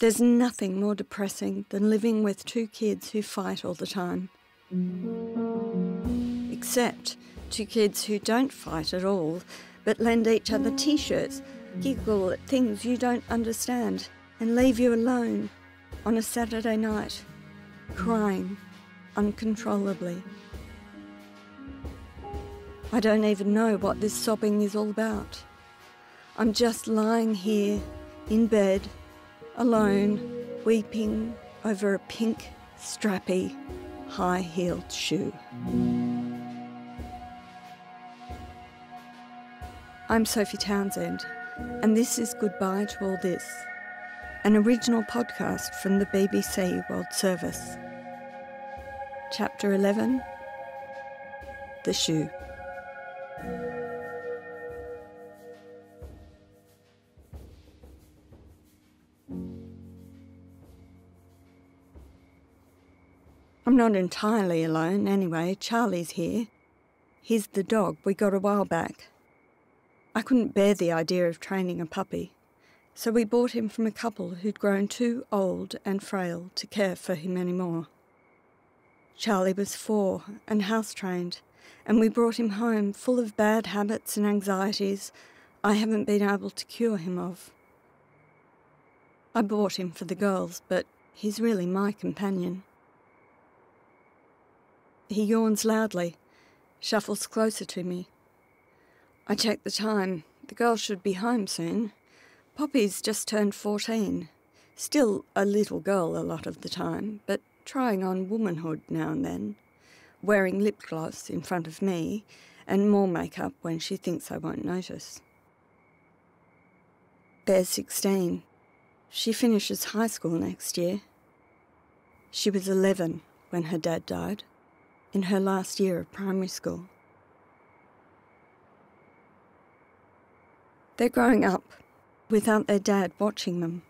There's nothing more depressing than living with two kids who fight all the time. Except two kids who don't fight at all, but lend each other T-shirts, giggle at things you don't understand, and leave you alone on a Saturday night, crying uncontrollably. I don't even know what this sobbing is all about. I'm just lying here, in bed, alone, weeping over a pink, strappy, high-heeled shoe. I'm Sophie Townsend, and this is Goodbye to All This, an original podcast from the BBC World Service. Chapter 11, The Shoe. I'm not entirely alone anyway. Charlie's here. He's the dog we got a while back. I couldn't bear the idea of training a puppy, so we bought him from a couple who'd grown too old and frail to care for him anymore. Charlie was 4 and house-trained, and we brought him home full of bad habits and anxieties I haven't been able to cure him of. I bought him for the girls, but he's really my companion. He yawns loudly, shuffles closer to me. I check the time. The girl should be home soon. Poppy's just turned 14. Still a little girl a lot of the time, but trying on womanhood now and then, wearing lip gloss in front of me and more makeup when she thinks I won't notice. Bear's 16. She finishes high school next year. She was 11 when her dad died, in her last year of primary school. They're growing up without their dad watching them.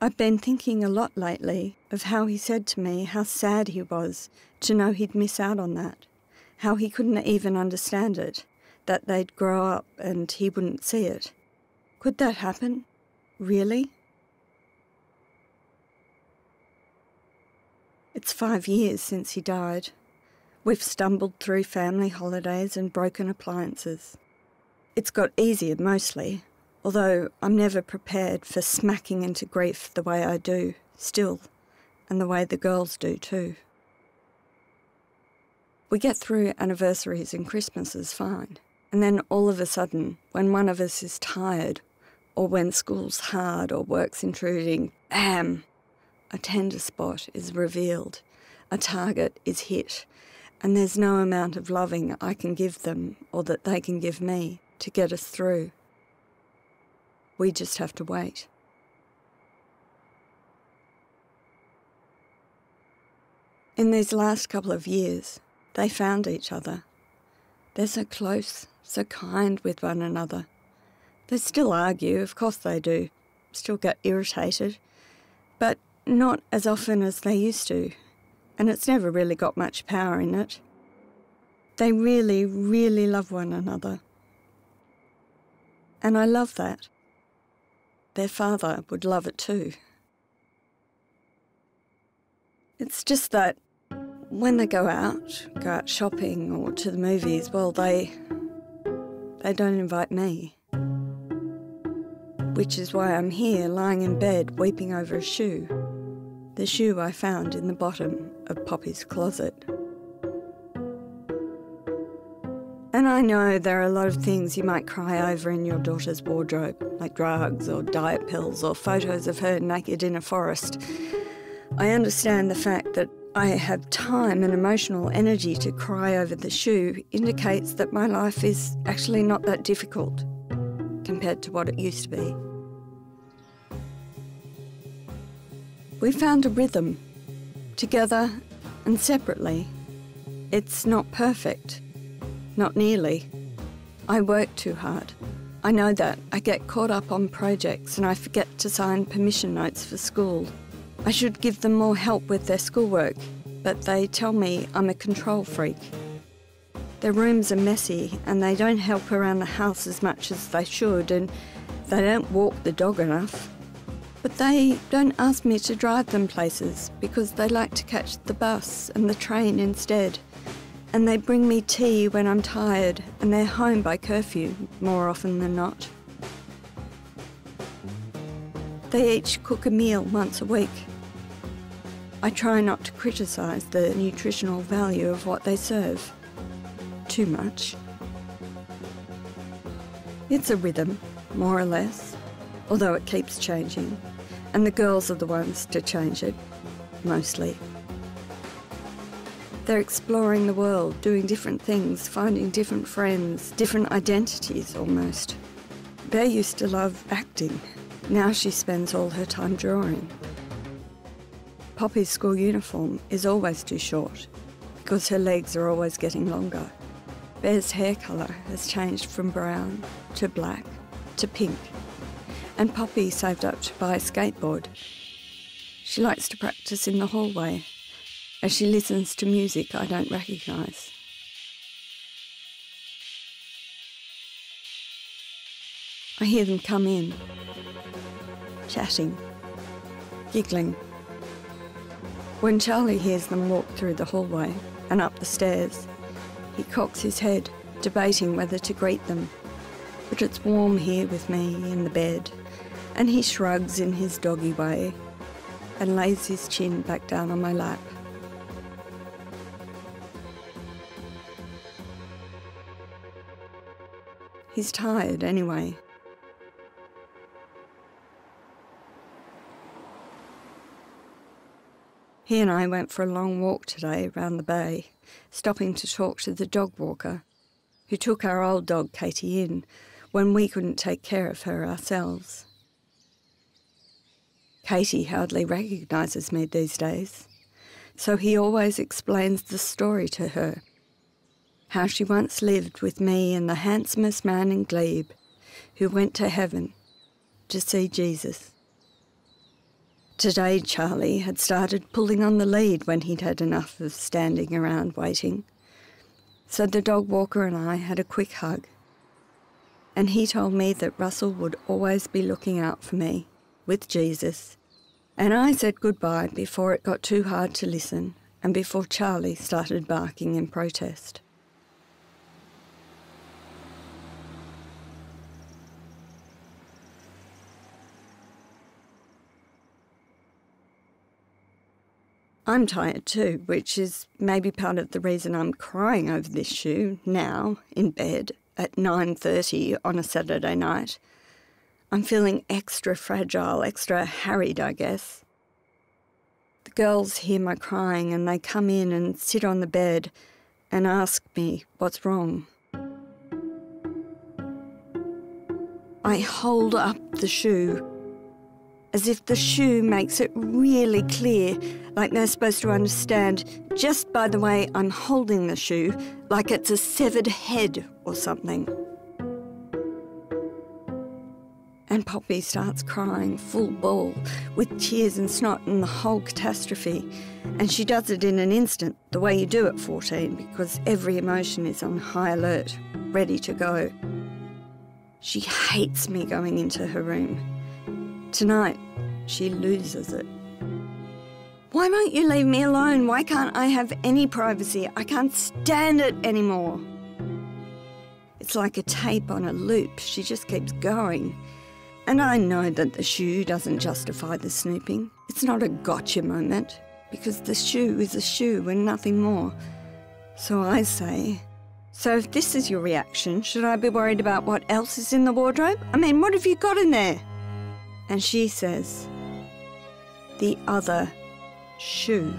I've been thinking a lot lately of how he said to me how sad he was to know he'd miss out on that, how he couldn't even understand it, that they'd grow up and he wouldn't see it. Could that happen? Really? It's 5 years since he died. We've stumbled through family holidays and broken appliances. It's got easier mostly, although I'm never prepared for smacking into grief the way I do, still, and the way the girls do too. We get through anniversaries and Christmases fine, and then all of a sudden, when one of us is tired, or when school's hard or work's intruding, bam! A tender spot is revealed, a target is hit, and there's no amount of loving I can give them or that they can give me to get us through. We just have to wait. In these last couple of years, they found each other. They're so close, so kind with one another. They still argue, of course they do, still get irritated, but not as often as they used to, and it's never really got much power in it. They really, really love one another. And I love that. Their father would love it too. It's just that when they go out shopping or to the movies, well, they don't invite me. Which is why I'm here, lying in bed, weeping over a shoe. The shoe I found in the bottom of Poppy's closet. And I know there are a lot of things you might cry over in your daughter's wardrobe, like drugs or diet pills or photos of her naked in a forest. I understand the fact that I have time and emotional energy to cry over the shoe indicates that my life is actually not that difficult compared to what it used to be. We found a rhythm, together and separately. It's not perfect, not nearly. I work too hard. I know that. I get caught up on projects and I forget to sign permission notes for school. I should give them more help with their schoolwork, but they tell me I'm a control freak. Their rooms are messy and they don't help around the house as much as they should, and They don't walk the dog enough. But they don't ask me to drive them places because they like to catch the bus and the train instead. And they bring me tea when I'm tired, and they're home by curfew more often than not. They each cook a meal once a week. I try not to criticise the nutritional value of what they serve too much. It's a rhythm, more or less, although it keeps changing, and the girls are the ones to change it, mostly. They're exploring the world, doing different things, finding different friends, different identities almost. Bear used to love acting. Now she spends all her time drawing. Poppy's school uniform is always too short because her legs are always getting longer. Bear's hair colour has changed from brown to black to pink, and Poppy saved up to buy a skateboard. She likes to practice in the hallway as she listens to music I don't recognise. I hear them come in, chatting, giggling. When Charlie hears them walk through the hallway and up the stairs, he cocks his head, debating whether to greet them. But it's warm here with me in the bed, and he shrugs in his doggy way and lays his chin back down on my lap. He's tired anyway. He and I went for a long walk today round the bay, stopping to talk to the dog walker, who took our old dog Katie in when we couldn't take care of her ourselves. Katie hardly recognises me these days, so he always explains the story to her. How she once lived with me and the handsomest man in Glebe, who went to heaven to see Jesus. Today Charlie had started pulling on the lead when he'd had enough of standing around waiting, so the dog walker and I had a quick hug, and he told me that Russell would always be looking out for me, with Jesus, and I said goodbye before it got too hard to listen and before Charlie started barking in protest. I'm tired too, which is maybe part of the reason I'm crying over this shoe now, in bed, at 9:30 on a Saturday night. I'm feeling extra fragile, extra harried, I guess. The girls hear my crying and they come in and sit on the bed and ask me what's wrong. I hold up the shoe, as if the shoe makes it really clear, like they're supposed to understand just by the way I'm holding the shoe, like it's a severed head or something. And Poppy starts crying full ball, with tears and snot and the whole catastrophe. And she does it in an instant, the way you do at 14, because every emotion is on high alert, ready to go. She hates me going into her room. Tonight, she loses it. Why won't you leave me alone? Why can't I have any privacy? I can't stand it anymore. It's like a tape on a loop. She just keeps going. And I know that the shoe doesn't justify the snooping. It's not a gotcha moment, because the shoe is a shoe and nothing more. So I say, so if this is your reaction, should I be worried about what else is in the wardrobe? I mean, what have you got in there? And she says, the other shoe.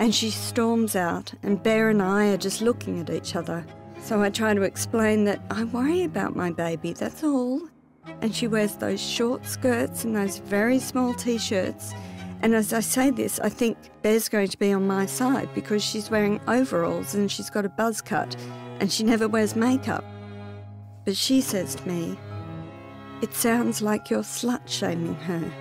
And she storms out, and Bear and I are just looking at each other. So I try to explain that I worry about my baby, that's all. And she wears those short skirts and those very small T-shirts. And as I say this, I think Bear's going to be on my side because she's wearing overalls and she's got a buzz cut and she never wears makeup. But she says to me, it sounds like you're slut-shaming her.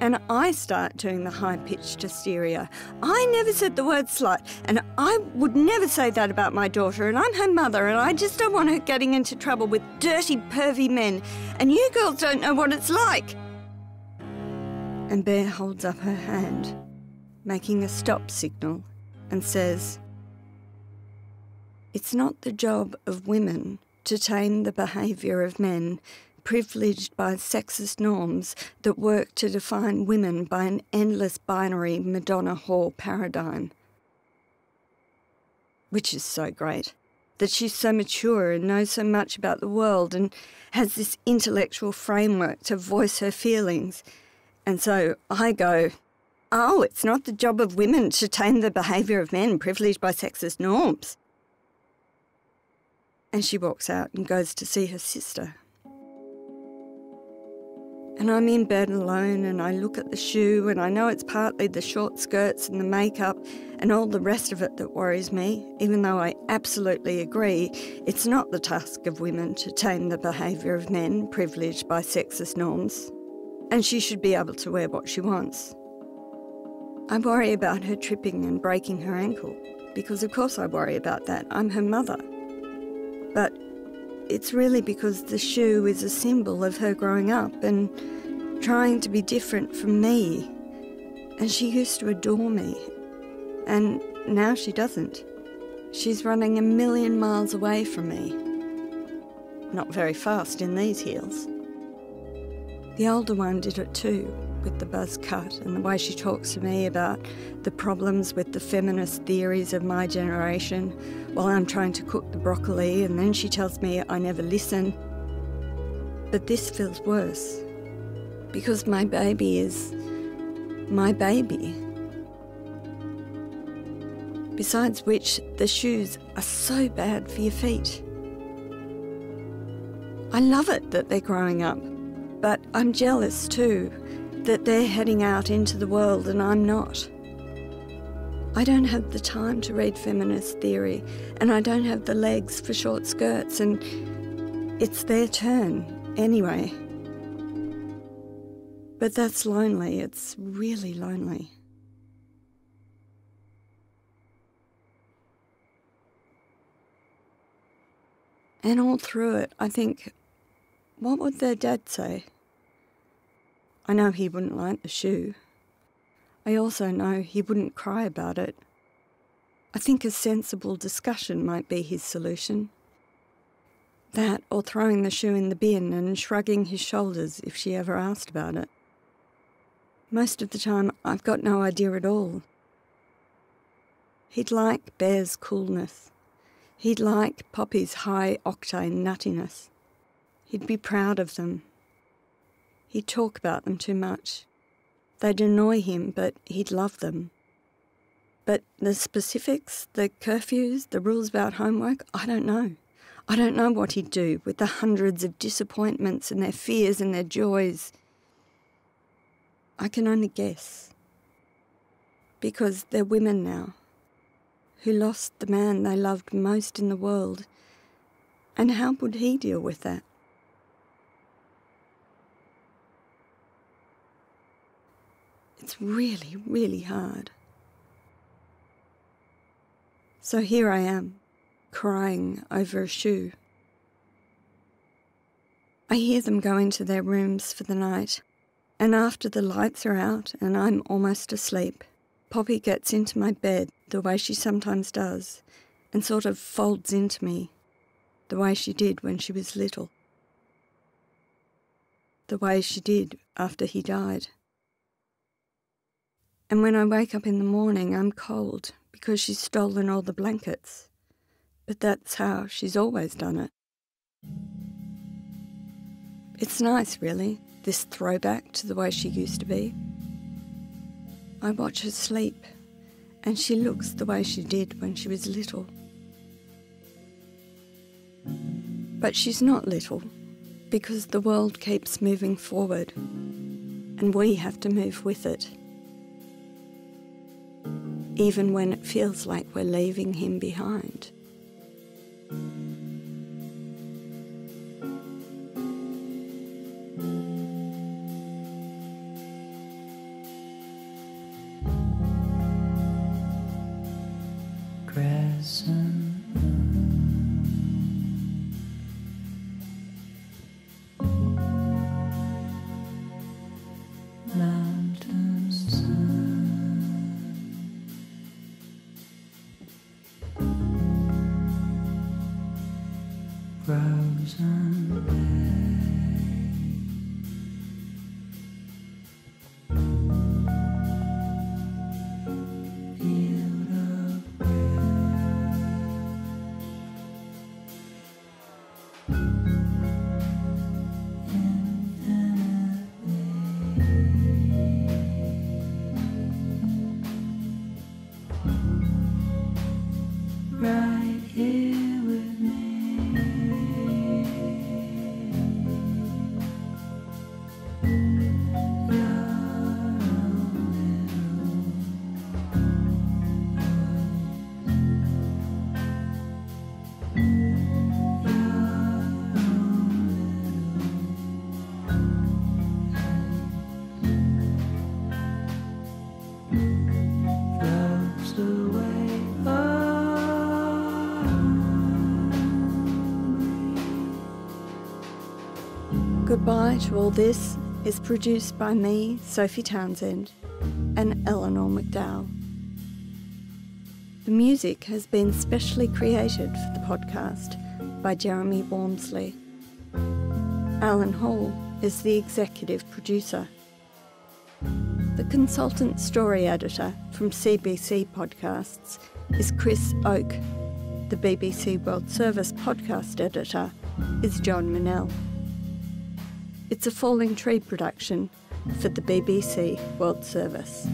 and I start doing the high-pitched hysteria. I never said the word slut, and I would never say that about my daughter, and I'm her mother, and I just don't want her getting into trouble with dirty, pervy men, and you girls don't know what it's like. And Bear holds up her hand, making a stop signal, and says, "It's not the job of women to tame the behaviour of men, privileged by sexist norms that work to define women by an endless binary Madonna-whore paradigm." Which is so great, that she's so mature and knows so much about the world and has this intellectual framework to voice her feelings. And so I go, oh, it's not the job of women to tame the behaviour of men privileged by sexist norms. And she walks out and goes to see her sister. And I'm in bed alone, and I look at the shoe, and I know it's partly the short skirts and the makeup and all the rest of it that worries me, even though I absolutely agree it's not the task of women to tame the behaviour of men privileged by sexist norms, and she should be able to wear what she wants. I worry about her tripping and breaking her ankle, because of course I worry about that. I'm her mother. But it's really because the shoe is a symbol of her growing up and trying to be different from me. And she used to adore me. And now she doesn't. She's running a million miles away from me. Not very fast in these heels. The older one did it too, with the buzz cut and the way she talks to me about the problems with the feminist theories of my generation while I'm trying to cook the broccoli, and then she tells me I never listen. But this feels worse, because my baby is my baby. Besides which, the shoes are so bad for your feet. I love it that they're growing up, but I'm jealous too, that they're heading out into the world and I'm not. I don't have the time to read feminist theory, and I don't have the legs for short skirts, and it's their turn anyway. But that's lonely. It's really lonely. And all through it, I think, what would their dad say? I know he wouldn't like the shoe. I also know he wouldn't cry about it. I think a sensible discussion might be his solution. That, or throwing the shoe in the bin and shrugging his shoulders if she ever asked about it. Most of the time, I've got no idea at all. He'd like Bear's coolness. He'd like Poppy's high-octane nuttiness. He'd be proud of them. He'd talk about them too much. They'd annoy him, but he'd love them. But the specifics, the curfews, the rules about homework, I don't know. I don't know what he'd do with the hundreds of disappointments and their fears and their joys. I can only guess. Because they're women now, who lost the man they loved most in the world. And how would he deal with that? It's really, really hard. So here I am, crying over a shoe. I hear them go into their rooms for the night, and after the lights are out and I'm almost asleep, Poppy gets into my bed the way she sometimes does, and sort of folds into me, the way she did when she was little, the way she did after he died. And when I wake up in the morning, I'm cold because she's stolen all the blankets. But that's how she's always done it. It's nice, really, this throwback to the way she used to be. I watch her sleep, and she looks the way she did when she was little. But she's not little, because the world keeps moving forward, and we have to move with it. Even when it feels like we're leaving him behind. Goodbye to All This is produced by me, Sophie Townsend, and Eleanor McDowell. The music has been specially created for the podcast by Jeremy Wormsley. Alan Hall is the executive producer. The consultant story editor from CBC Podcasts is Chris Oak. The BBC World Service podcast editor is John Minnell. It's a Falling Tree production for the BBC World Service.